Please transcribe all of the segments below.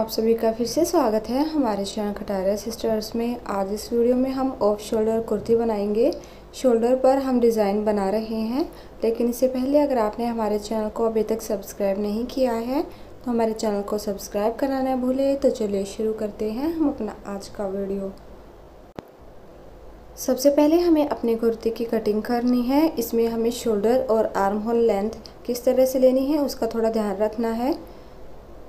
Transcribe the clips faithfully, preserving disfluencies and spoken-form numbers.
आप सभी का फिर से स्वागत है हमारे चैनल कटारिया सिस्टर्स में। आज इस वीडियो में हम ऑफ शोल्डर कुर्ती बनाएंगे। शोल्डर पर हम डिज़ाइन बना रहे हैं, लेकिन इससे पहले अगर आपने हमारे चैनल को अभी तक सब्सक्राइब नहीं किया है तो हमारे चैनल को सब्सक्राइब करना ना भूलें। तो चलिए शुरू करते हैं हम अपना आज का वीडियो। सबसे पहले हमें अपने कुर्ती की कटिंग करनी है। इसमें हमें शोल्डर और आर्म होल लेंथ किस तरह से लेनी है उसका थोड़ा ध्यान रखना है।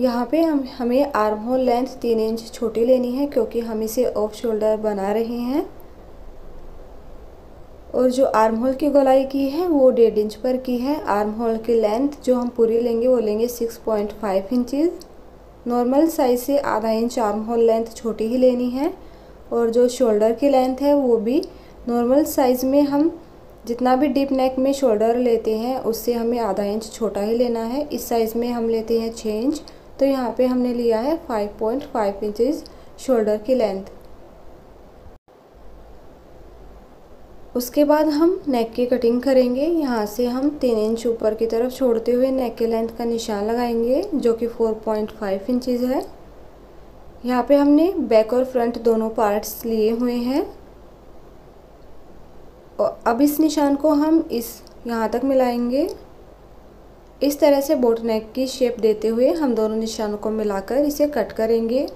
यहाँ पे हम हमें आर्म होल लेंथ तीन इंच छोटी लेनी है क्योंकि हम इसे ऑफ शोल्डर बना रहे हैं। और जो आर्म होल की गोलाई की है वो डेढ़ इंच पर की है। आर्म होल की लेंथ जो हम पूरी लेंगे वो लेंगे six point five inches. Normal size से आधा इंच आर्म होल लेंथ छोटी ही लेनी है। और जो शोल्डर की लेंथ है वो भी नॉर्मल साइज़ में हम जितना भी डीप नेक में शोल्डर लेते हैं उससे हमें आधा इंच छोटा ही लेना है। इस साइज़ में हम लेते हैं छः इंच, तो यहाँ पे हमने लिया है five point five inches shoulder की लेंथ। उसके बाद हम नेक की कटिंग करेंगे। यहाँ से हम तीन इंच ऊपर की तरफ छोड़ते हुए नेक के लेंथ का निशान लगाएंगे जो कि फोर पॉइंट फाइव इंचेस है। यहाँ पे हमने बैक और फ्रंट दोनों पार्ट्स लिए हुए हैं। और अब इस निशान को हम इस यहाँ तक मिलाएंगे। इस तरह से बोट नेक की शेप देते हुए हम दोनों निशानों को मिलाकर इसे कट करेंगे।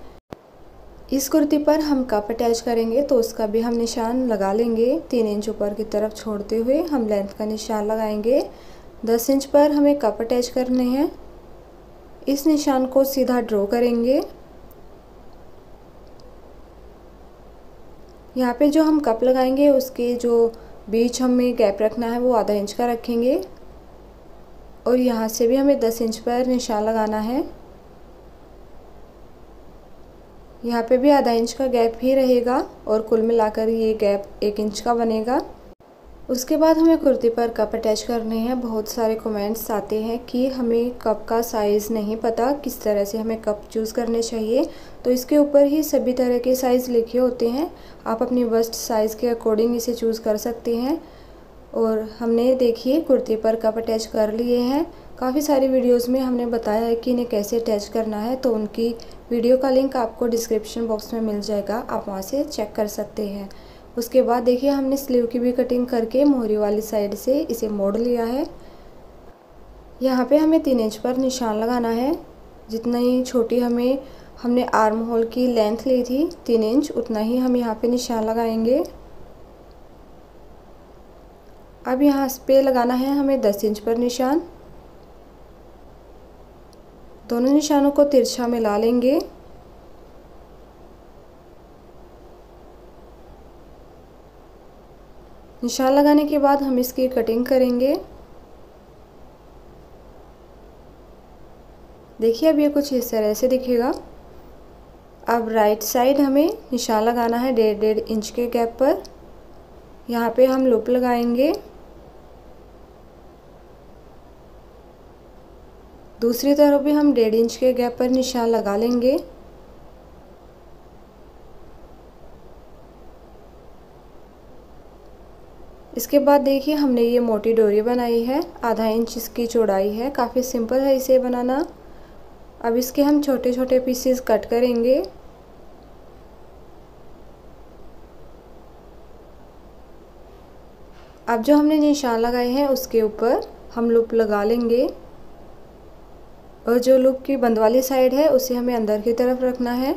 इस कुर्ती पर हम कप अटैच करेंगे तो उसका भी हम निशान लगा लेंगे। तीन इंच ऊपर की तरफ छोड़ते हुए हम लेंथ का निशान लगाएंगे। दस इंच पर हमें कप अटैच करने हैं। इस निशान को सीधा ड्रॉ करेंगे। यहाँ पे जो हम कप लगाएंगे उसके जो बीच हमें गैप रखना है वो आधा इंच का रखेंगे। और यहाँ से भी हमें दस इंच पर निशान लगाना है। यहाँ पे भी आधा इंच का गैप ही रहेगा और कुल मिलाकर ये गैप एक इंच का बनेगा। उसके बाद हमें कुर्ती पर कप अटैच करने हैं। बहुत सारे कमेंट्स आते हैं कि हमें कप का साइज़ नहीं पता, किस तरह से हमें कप चूज़ करने चाहिए। तो इसके ऊपर ही सभी तरह के साइज़ लिखे होते हैं। आप अपनी बस्ट साइज़ के अकॉर्डिंग इसे चूज़ कर सकते हैं। और हमने देखिए कुर्ती पर कप अटैच कर लिए हैं। काफ़ी सारी वीडियोस में हमने बताया है कि इन्हें कैसे अटैच करना है, तो उनकी वीडियो का लिंक आपको डिस्क्रिप्शन बॉक्स में मिल जाएगा, आप वहां से चेक कर सकते हैं। उसके बाद देखिए हमने स्लीव की भी कटिंग करके मोहरी वाली साइड से इसे मोड़ लिया है। यहाँ पे हमें तीन इंच पर निशान लगाना है। जितनी छोटी हमें हमने आर्म होल की लेंथ ली थी तीन इंच, उतना ही हम यहाँ पर निशान लगाएँगे। अब यहाँ पे लगाना है हमें दस इंच पर निशान। दोनों निशानों को तिरछा मिला लेंगे। निशान लगाने के बाद हम इसकी कटिंग करेंगे। देखिए अब ये कुछ इस तरह से दिखेगा। अब राइट साइड हमें निशान लगाना है डेढ़ डेढ़ इंच के गैप पर। यहाँ पे हम लूप लगाएंगे। दूसरी तरफ भी हम डेढ़ इंच के गैप पर निशान लगा लेंगे। इसके बाद देखिए हमने ये मोटी डोरी बनाई है। आधा इंच इसकी चौड़ाई है। काफ़ी सिंपल है इसे बनाना। अब इसके हम छोटे छोटे पीसेस कट करेंगे। अब जो हमने निशान लगाए हैं उसके ऊपर हम लूप लगा लेंगे। और जो लूप की बंद वाली साइड है उसे हमें अंदर की तरफ रखना है।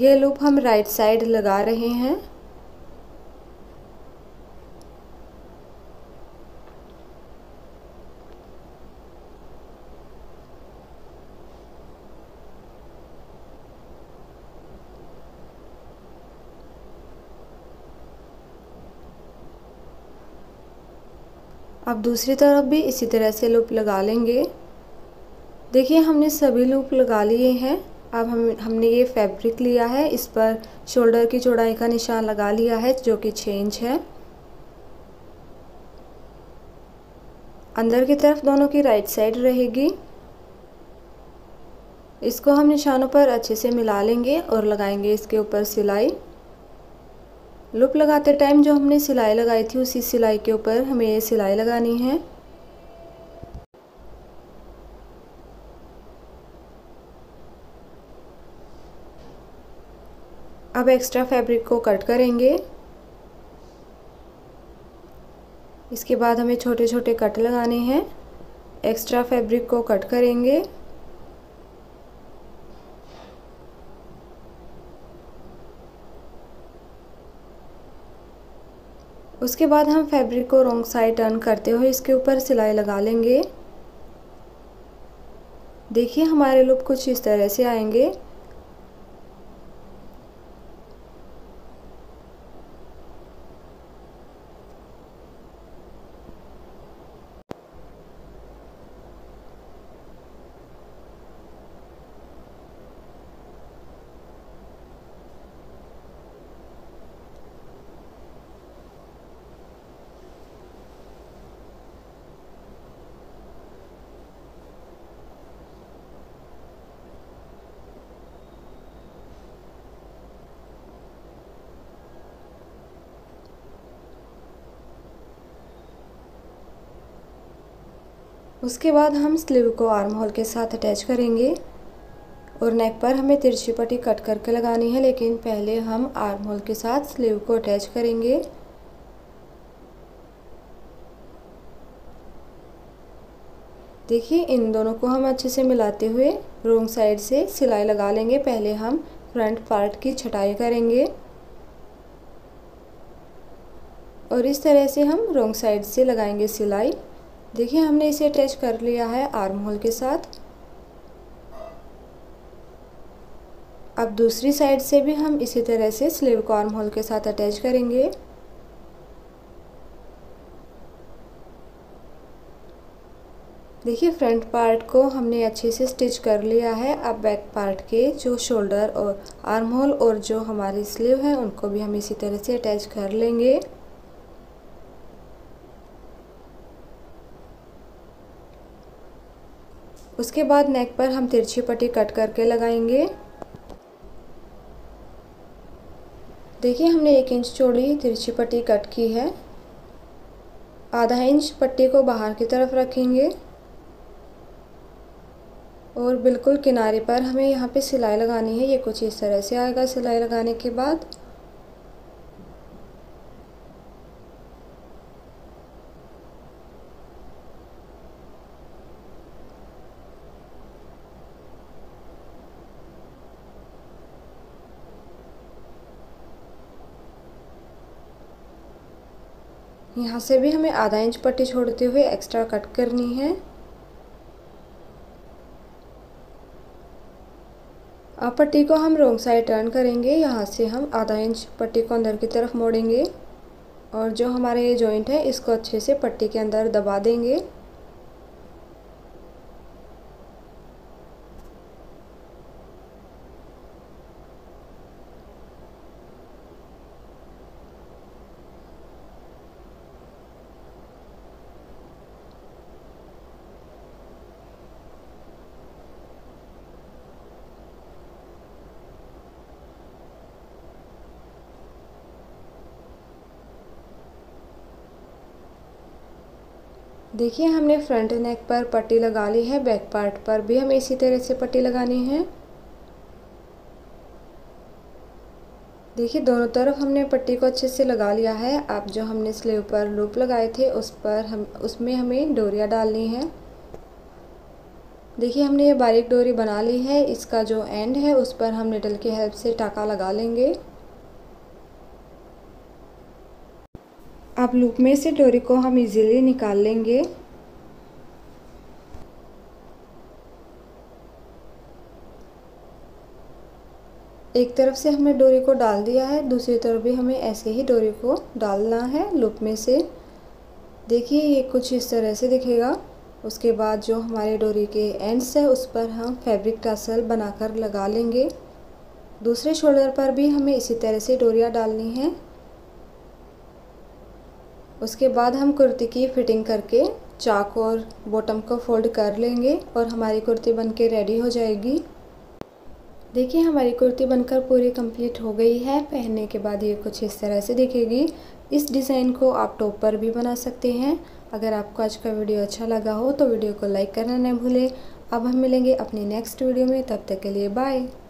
ये लूप हम राइट साइड लगा रहे हैं। अब दूसरी तरफ भी इसी तरह से लूप लगा लेंगे। देखिए हमने सभी लूप लगा लिए हैं। अब हम हमने ये फैब्रिक लिया है, इस पर शोल्डर की चौड़ाई का निशान लगा लिया है जो कि छः इंच है। अंदर की तरफ दोनों की राइट साइड रहेगी। इसको हम निशानों पर अच्छे से मिला लेंगे और लगाएंगे इसके ऊपर सिलाई। लूप लगाते टाइम जो हमने सिलाई लगाई थी उसी सिलाई के ऊपर हमें ये सिलाई लगानी है। अब एक्स्ट्रा फैब्रिक को कट करेंगे। इसके बाद हमें छोटे छोटे कट लगाने हैं। एक्स्ट्रा फैब्रिक को कट करेंगे। उसके बाद हम फैब्रिक को रॉन्ग साइड टर्न करते हुए इसके ऊपर सिलाई लगा लेंगे। देखिए हमारे लूप कुछ इस तरह से आएंगे। उसके बाद हम स्लीव को आर्म होल के साथ अटैच करेंगे और नेक पर हमें तिरछी पट्टी कट करके लगानी है, लेकिन पहले हम आर्म होल के साथ स्लीव को अटैच करेंगे। देखिए इन दोनों को हम अच्छे से मिलाते हुए रॉन्ग साइड से सिलाई लगा लेंगे। पहले हम फ्रंट पार्ट की छटाई करेंगे और इस तरह से हम रॉन्ग साइड से लगाएंगे सिलाई। देखिए हमने इसे अटैच कर लिया है आर्म होल के साथ। अब दूसरी साइड से भी हम इसी तरह से स्लीव को आर्म होल के साथ अटैच करेंगे। देखिए फ्रंट पार्ट को हमने अच्छे से स्टिच कर लिया है। अब बैक पार्ट के जो शोल्डर और आर्म होल और जो हमारी स्लीव है उनको भी हम इसी तरह से अटैच कर लेंगे। उसके बाद नेक पर हम तिरछी पट्टी कट करके लगाएंगे। देखिए हमने एक इंच चौड़ी तिरछी पट्टी कट की है। आधा इंच पट्टी को बाहर की तरफ रखेंगे और बिल्कुल किनारे पर हमें यहाँ पे सिलाई लगानी है। ये कुछ इस तरह से आएगा सिलाई लगाने के बाद। यहाँ से भी हमें आधा इंच पट्टी छोड़ते हुए एक्स्ट्रा कट करनी है। अब पट्टी को हम रॉन्ग साइड टर्न करेंगे। यहाँ से हम आधा इंच पट्टी को अंदर की तरफ मोड़ेंगे और जो हमारा ये जॉइंट है इसको अच्छे से पट्टी के अंदर दबा देंगे। देखिए हमने फ्रंट नेक पर पट्टी लगा ली है। बैक पार्ट पर भी हमें इसी तरह से पट्टी लगानी है। देखिए दोनों तरफ हमने पट्टी को अच्छे से लगा लिया है। अब जो हमने स्लीव पर लूप लगाए थे उस पर हम उसमें हमें डोरियाँ डालनी है। देखिए हमने ये बारीक डोरी बना ली है। इसका जो एंड है उस पर हम निडल की हेल्प से टाँका लगा लेंगे। अब लूप में से डोरी को हम इजीली निकाल लेंगे। एक तरफ से हमने डोरी को डाल दिया है, दूसरी तरफ भी हमें ऐसे ही डोरी को डालना है लूप में से। देखिए ये कुछ इस तरह से दिखेगा। उसके बाद जो हमारे डोरी के एंड्स है उस पर हम फैब्रिक टसल बनाकर लगा लेंगे। दूसरे शोल्डर पर भी हमें इसी तरह से डोरियाँ डालनी है। उसके बाद हम कुर्ती की फिटिंग करके चाक और बॉटम को फोल्ड कर लेंगे और हमारी कुर्ती बनके रेडी हो जाएगी। देखिए हमारी कुर्ती बनकर पूरी कंप्लीट हो गई है। पहनने के बाद ये कुछ इस तरह से दिखेगी। इस डिज़ाइन को आप टॉप पर भी बना सकते हैं। अगर आपको आज का वीडियो अच्छा लगा हो तो वीडियो को लाइक करना न भूलें। अब हम मिलेंगे अपने नेक्स्ट वीडियो में, तब तक के लिए बाय।